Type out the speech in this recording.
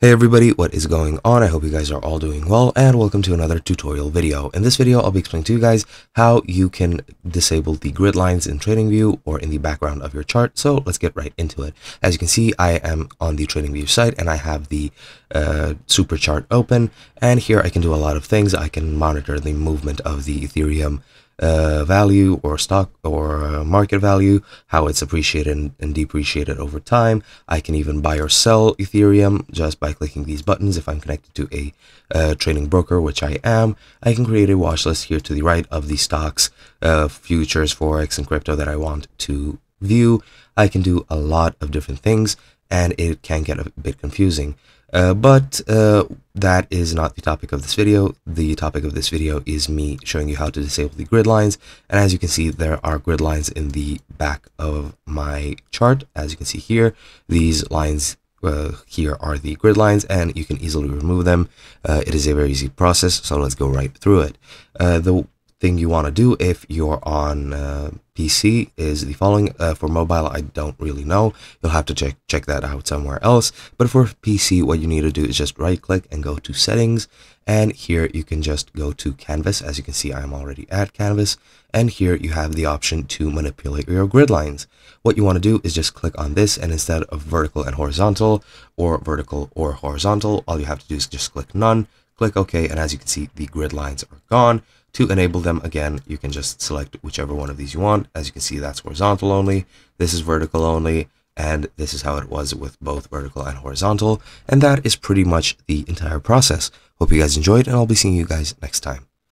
Hey everybody, what is going on? I hope you guys are all doing well and welcome to another tutorial video. In this video, I'll be explaining to you guys how you can disable the grid lines in TradingView or in the background of your chart. So let's get right into it. As you can see, I am on the TradingView site and I have the super chart open, and here I can do a lot of things. I can monitor the movement of the Ethereum value or stock or market value, how it's appreciated and depreciated over time. I can even buy or sell Ethereum just by clicking these buttons if I'm connected to a trading broker, which I am. I can create a watch list here to the right of the stocks, futures, forex, and crypto that I want to view. I can do a lot of different things and it can get a bit confusing. But that is not the topic of this video. The topic of this video is me showing you how to disable the grid lines. And as you can see, there are grid lines in the back of my chart. As you can see here, these lines here are the grid lines and you can easily remove them. It is a very easy process, so let's go right through it. The thing you want to do if you're on PC is the following. For mobile, I don't really know. You'll have to check that out somewhere else. But for PC, what you need to do is just right click and go to settings. And here you can just go to canvas. As you can see, I'm already at canvas. And here you have the option to manipulate your grid lines. What you want to do is just click on this, and instead of vertical and horizontal or vertical or horizontal, all you have to do is just click none. Click OK, and as you can see, the grid lines are gone. To enable them again, you can just select whichever one of these you want. As you can see, that's horizontal only, this is vertical only, and this is how it was with both vertical and horizontal. And that is pretty much the entire process. Hope you guys enjoyed, and I'll be seeing you guys next time.